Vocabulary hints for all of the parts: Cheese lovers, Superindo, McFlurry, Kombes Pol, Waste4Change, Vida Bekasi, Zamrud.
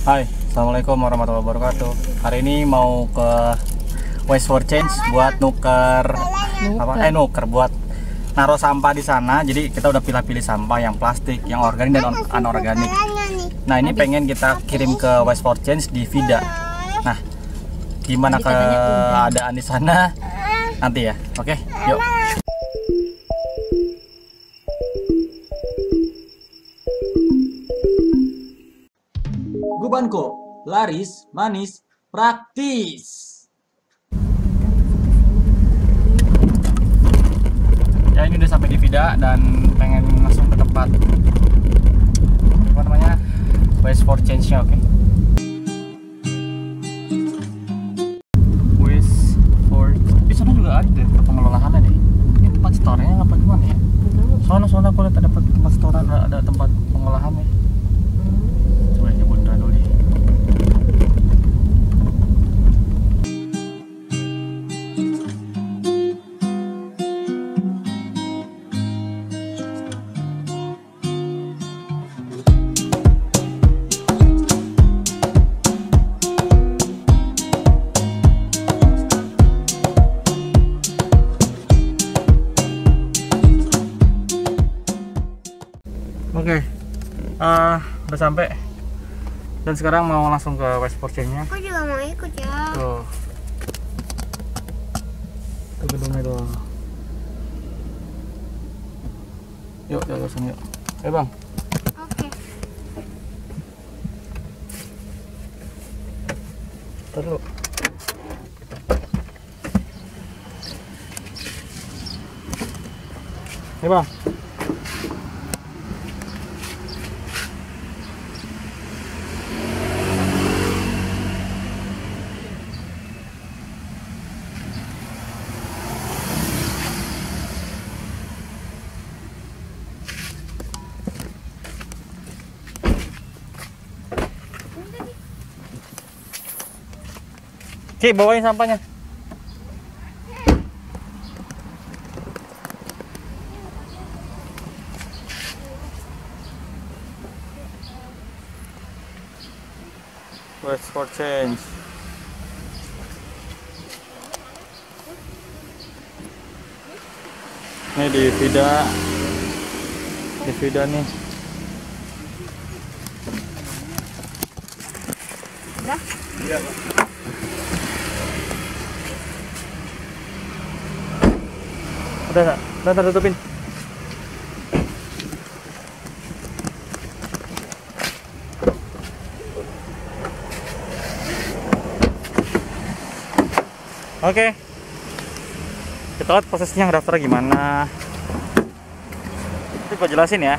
Hai, assalamualaikum warahmatullahi wabarakatuh. Hari ini mau ke Waste4Change buat buat naruh sampah di sana. Jadi kita udah pilih-pilih sampah yang plastik, yang organik dan anorganik. Nah, ini pengen kita kirim ke Waste4Change di Vida. Nah, gimana keadaan di sana nanti ya. Oke, yuk. Gubanko, laris, manis, praktis. Ya, ini udah sampai di Vida dan pengen langsung ke tempat apa namanya Waste4Change-nya, oke? Waste4Change. Di sana juga ada pengelolaannya deh. Ini tempat store-nya apa gimana ya? Soalnya aku lihat ada tempat store, ada tempat pengolahannya. Oke, udah sampai dan sekarang mau langsung ke Waste4Change-nya. Aku juga mau ikut ya. Tuh, ke gedungnya doang. Yuk, kita langsung yuk. Eh bang. Oke. Terus. Eh bang. Ki, bawain sampahnya. Waste4Change. Ini di Vida. Di Vida nih. Udah? Iya, Pak. Udah tutupin. Oke. Kita lihat prosesnya ngedaftar gimana. Nanti gue jelasin ya.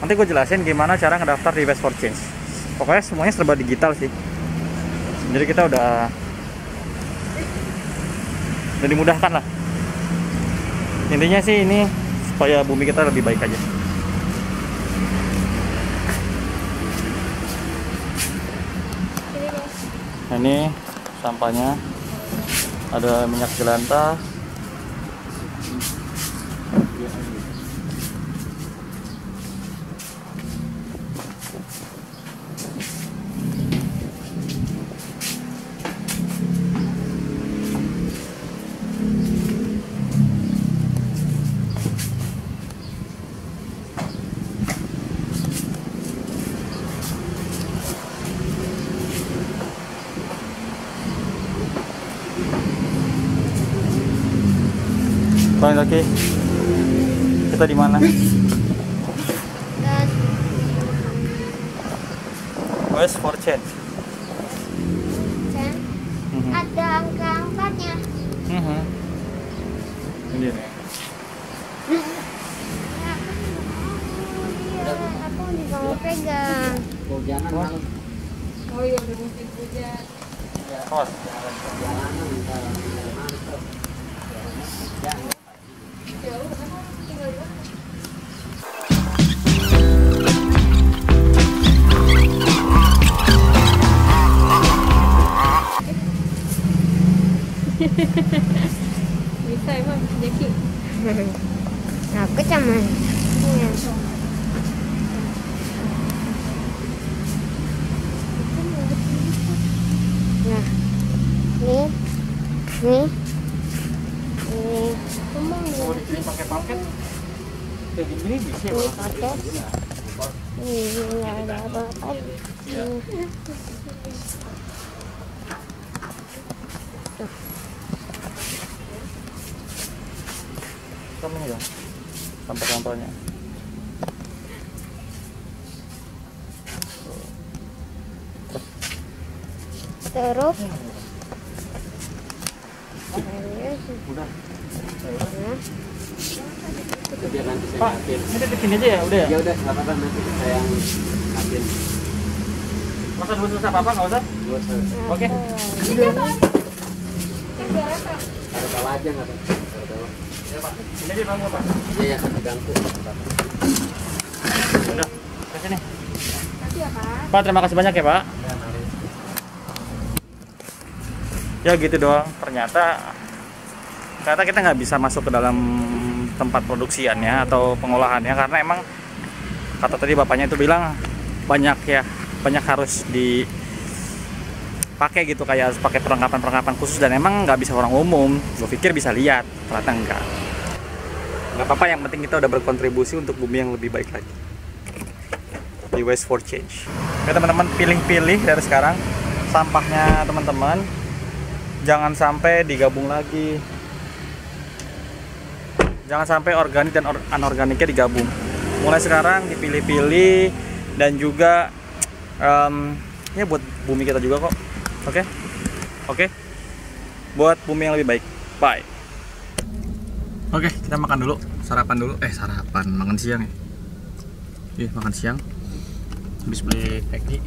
Nanti gue jelasin gimana cara ngedaftar di Waste4Change. Pokoknya semuanya serba digital sih. Jadi kita udah dimudahkan lah. Intinya sih ini supaya bumi kita lebih baik aja. Nah, ini sampahnya ada minyak jelantah, lagi kita di mana? Waste4Change. Ada angka 4-nya. Ini nih. Aku juga mau pegang. Oh iya, udah mungkin hujan. Bisa emang Deki. Aku cuman. Mau dikirim pakai paket? Kayak gini bisa ya? Paket? Iya, nggak ada apa-apa. Kamu ini dong, sampel-sampelnya. Terus udah. Biar nanti saya ambil. Ini bikin aja ya, udah ya? Ya udah, enggak apa-apa, nanti saya ambil. Enggak usah dulu-dulu apa-apa, enggak usah? Enggak usah. Oke. Ini apa? Enggak rasa. Ada tawa aja enggak, Pak? Ada tawa. Ya, Pak. Ini aja Bang, Pak. Iya, ya, satu bangku. Udah. Ke sini. Makasih ya, Pak. Pak, terima kasih banyak ya, Pak. Ya, mari. Ya gitu doang. Ternyata kita nggak bisa masuk ke dalam tempat produksiannya atau pengolahannya karena emang kata tadi bapaknya itu bilang banyak harus dipakai gitu, kayak harus pakai perlengkapan khusus dan emang nggak bisa orang umum. Gue pikir bisa lihat, ternyata enggak. Nggak apa-apa, yang penting kita udah berkontribusi untuk bumi yang lebih baik lagi di Waste4Change. Ya teman-teman, pilih-pilih dari sekarang sampahnya teman-teman, jangan sampai digabung lagi. Jangan sampai organik dan anorganiknya digabung. Mulai sekarang dipilih-pilih dan juga ya buat bumi kita juga kok. Oke? Oke? Buat bumi yang lebih baik. Bye. Oke, kita makan dulu. Sarapan dulu. Makan siang ya. Ih, makan siang. Habis beli peki.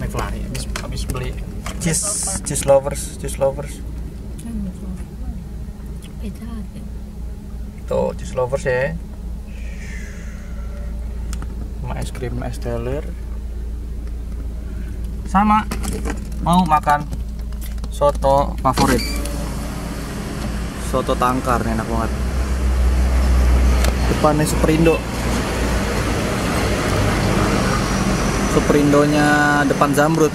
McFlurry. Habis beli cheese lovers. Tuh, cheese lovers ya. Sama es krim, es teler. Sama mau makan soto favorit. Soto tangkar enak banget. Depannya Superindo. Superindonya depan Zamrud.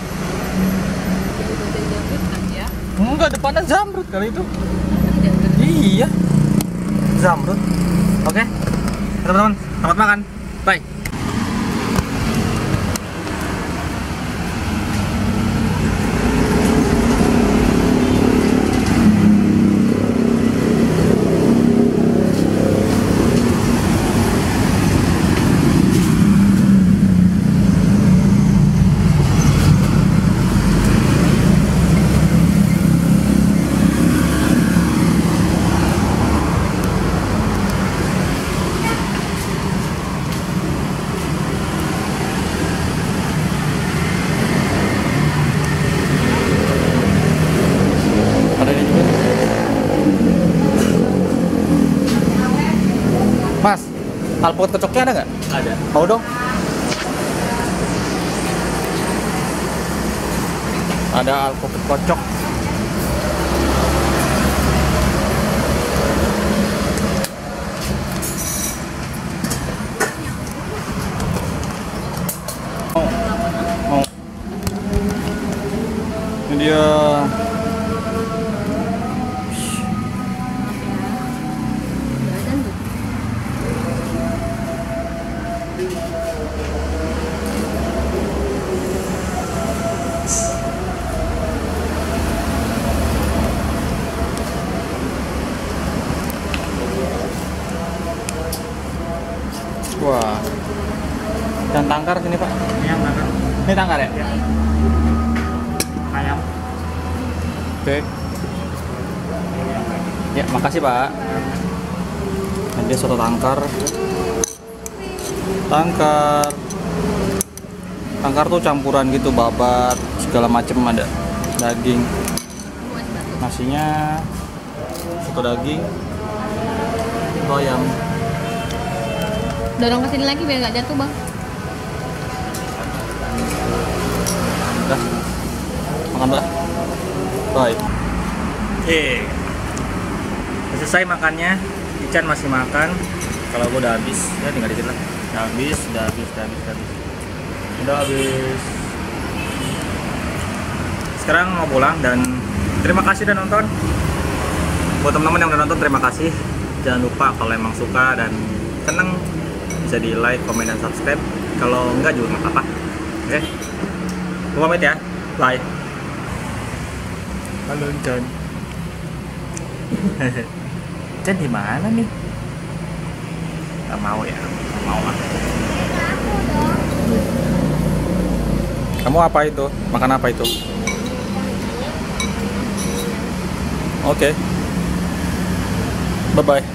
Enggak, depannya Zamrud kali itu. Iya, Zamrud. Oke, teman-teman, selamat makan. Bye. Alpukat kecoknya ada nggak? Ada. Mau dong? Ada alpukat kocok. Mau. Ini dia. Wah, dan tangkar sini Pak. Ini tangkar. Ini tangkar ya? Ya. Ayam. Oke. Ya, makasih Pak. Ada soto tangkar. Tangkar tuh campuran gitu, babat segala macem, ada daging. Nasinya soto daging, soto ayam. Dorong kesini lagi biar nggak jatuh Bang. Udah, makan Pak. Bye. Selesai makannya, Ican masih makan. Kalau gue udah habis, ya tinggal dikit lah. Udah habis. sekarang mau pulang, dan terima kasih udah nonton. Buat teman-teman yang udah nonton, terima kasih. Jangan lupa kalau emang suka dan seneng bisa di like, komen, dan subscribe. Kalau enggak juga nggak apa-apa. Oke, gue pamit ya, bye. Halo John. John di mana nih? Gak mau ya, gak mau lah. Kamu apa itu? Makan apa itu? Oke. Bye-bye.